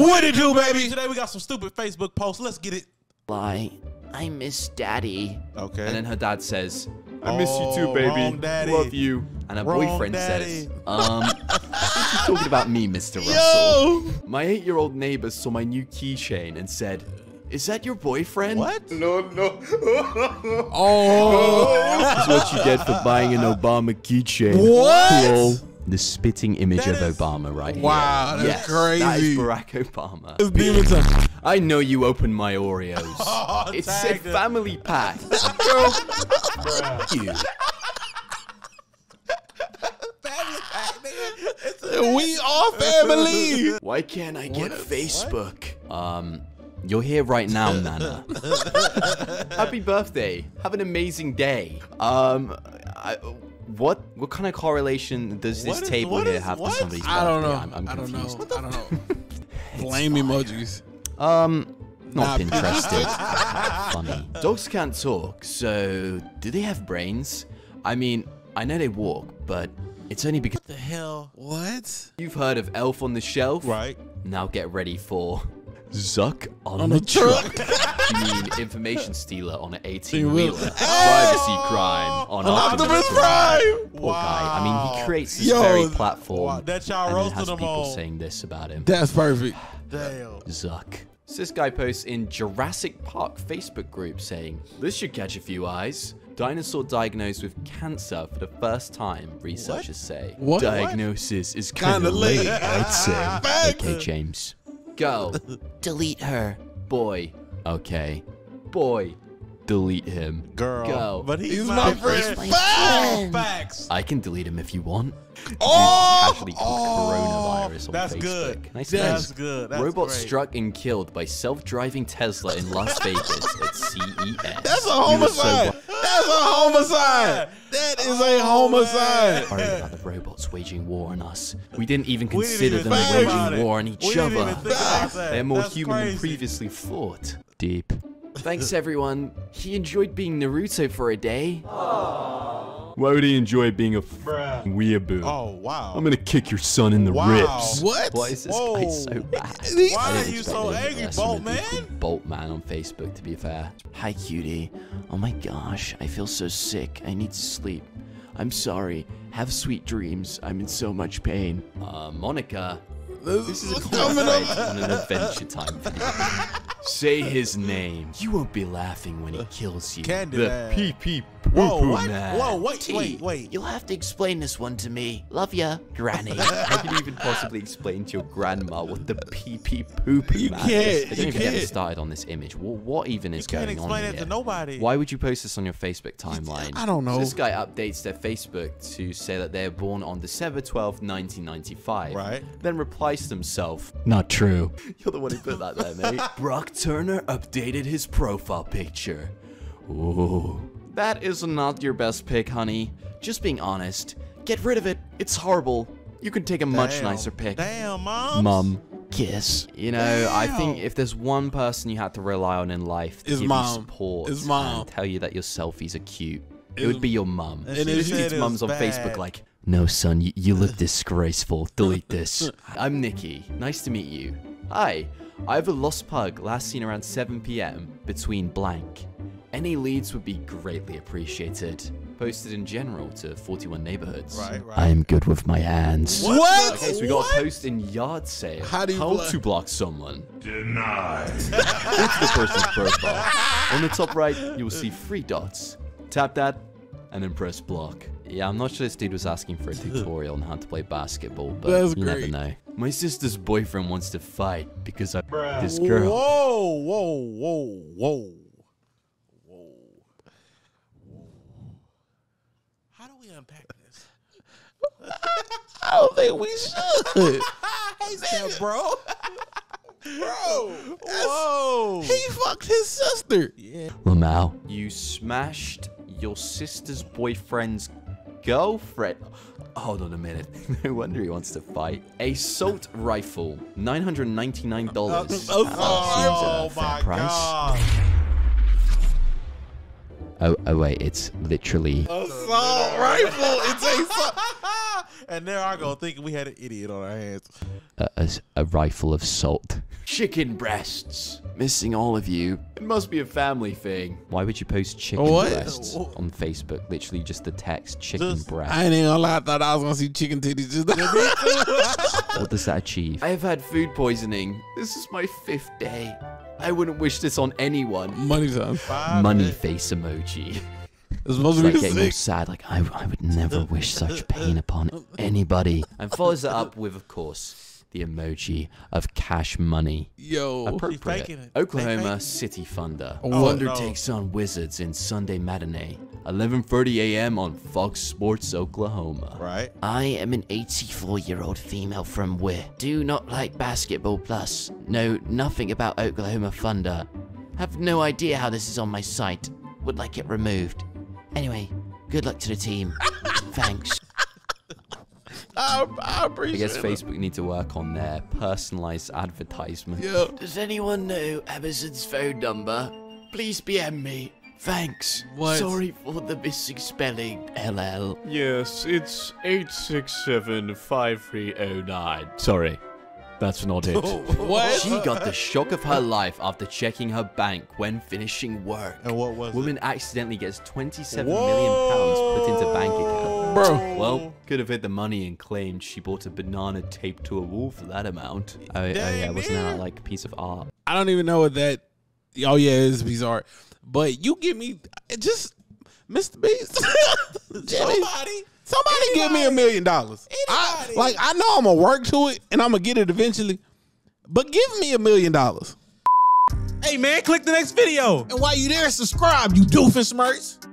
What it do, baby? Today we got some stupid Facebook posts. Let's get it. Lie. I miss daddy. Okay. And then her dad says, I miss you too, baby. Daddy. Love you. And her boyfriend daddy. Says, she's talking about me, Mr. Russell. My 8-year-old neighbor saw my new keychain and said, is that your boyfriend? What? No, no. That's what you get for buying an Obama keychain. What? Cool. The spitting image of Obama right here. Wow, that's crazy. That is Barack Obama. It's I know you opened my Oreos. Oh, it said family pack. Girl, fuck you. Family pack, nigga. We are family. Why can't I get Facebook? What? You're here right now, Nana. Happy birthday. Have an amazing day. What kind of correlation does this table here have to somebody's birthday? I don't know. I'm confused. I don't know. I don't know. Blame emojis. Not interested. Funny. Dogs can't talk, so do they have brains? I mean, I know they walk, but it's only because... What the hell? What? You've heard of Elf on the Shelf? Right. Now get ready for... Zuck on the truck. You mean information stealer on an 18-wheeler. Privacy crime on Optimus Prime. Poor guy. I mean, he creates this very platform. Wow. That y'all roasted them all. Saying this about him. That's perfect. Damn. Zuck. So this guy posts in Jurassic Park Facebook group saying, this should catch a few eyes. Dinosaur diagnosed with cancer for the first time, researchers say. What? Diagnosis is kind of late, I'd say. Okay, James. Go. Delete her. Boy. Okay. Boy. Delete him. Girl. Go. But he's my friend. Facts. I can delete him if you want. Oh! Casually called coronavirus on Facebook. Good. Nice that's good. That's robot struck and killed by self-driving Tesla in Las Vegas at CES. That's a homicide. That's a homicide. That is a homicide. Sorry about the robots waging war on us. We didn't even consider them waging war on each other. They're more human than previously thought. Deep. Thanks, everyone. He enjoyed being Naruto for a day. Aww. Why would he enjoy being a weeaboo? Oh, wow. I'm going to kick your son in the ribs. What? Why is this guy so bad? Why are you so angry, Bolt Man? Bolt Man on Facebook, to be fair. Hi, cutie. Oh, my gosh. I feel so sick. I need to sleep. I'm sorry. Have sweet dreams. I'm in so much pain. Monica. This is a comment on an Adventure Time video. Say his name. You won't be laughing when he kills you. The pee-pee-poo-poo man. Whoa, wait. You'll have to explain this one to me. Love ya, Granny. How can you even possibly explain to your grandma what the pee-pee-poo-poo man is? I don't even get started on this image. Well, what even is going on here? You can't explain it to nobody. Why would you post this on your Facebook timeline? I don't know. So this guy updates their Facebook to say that they're born on December 12th, 1995. Right. Then replies to himself. Not true. You're the one who put that there, mate. Brock Turner updated his profile picture. Ooh. That is not your best pick, honey. Just being honest. Get rid of it. It's horrible. You can take a much nicer pick. Damn, Mom. Mom. Kiss. You know, I think if there's one person you have to rely on in life to give you support and tell you that your selfies are cute, it would be your mum. And it's mums on Facebook like, no, son, you look disgraceful. Delete this. I'm Nikki. Nice to meet you. Hi. I have a lost pug last seen around 7 PM between blank. Any leads would be greatly appreciated. Posted in general to 41 neighborhoods. Right. I am good with my hands. What? Okay, so we got a post in yard sale. How to block someone. Denied. It's the person's profile. On the top right, you will see 3 dots. Tap that, and then press block. Yeah, I'm not sure this dude was asking for a tutorial on how to play basketball, but you never know. My sister's boyfriend wants to fight because I this girl. Whoa. How do we unpack this? I don't think we should. Hey, Sam, bro. Bro. Whoa. He fucked his sister. Yeah. Lamau. You smashed your sister's boyfriend's girlfriend. Hold on a minute. No wonder he wants to fight. Assault rifle, $999. Oh my God. Oh wait, it's literally assault rifle. It's assault. And there I go thinking we had an idiot on our hands. A rifle of salt. chicken breasts. Missing all of you. It must be a family thing. Why would you post chicken breasts on Facebook? Literally just the text chicken breasts. I ain't even gonna lie, I thought I was gonna see chicken titties just What does that achieve? I have had food poisoning. This is my 5th day. I wouldn't wish this on anyone. Money's on fire. Money face emoji. It's like getting all sad, like, I would never wish such pain upon anybody. And follows it up with, of course, the emoji of cash money. Yo. Appropriate. Oklahoma City Thunder. Thunder takes on Wizards in Sunday matinee, 11:30 a.m. on Fox Sports Oklahoma. Right. I am an 84-year-old female from Weir. Do not like basketball plus. Know nothing about Oklahoma Thunder. Have no idea how this is on my site. Would like it removed. Anyway, good luck to the team. Thanks. I appreciate it. I guess Facebook need to work on their personalized advertisement. Yep. Does anyone know Amazon's phone number? Please PM me. Thanks. What? Sorry for the missing spelling, LL. Yes, it's 867-5309. Sorry. That's not it. What? She got the shock of her life after checking her bank when finishing work. And what was Woman it? Accidentally gets 27 million pounds put into bank account. Bro. Well, could have hid the money and claimed she bought a banana taped to a wall for that amount. Oh, yeah, wasn't that like a piece of art? I don't even know what that... Oh, yeah, it is bizarre. But you give me... Just... Mr. Beast. Somebody... Somebody give me $1 million. Like, I know I'm going to work to it, and I'm going to get it eventually, but give me $1 million. Hey, man, click the next video. And while you there, subscribe, you doofus merch.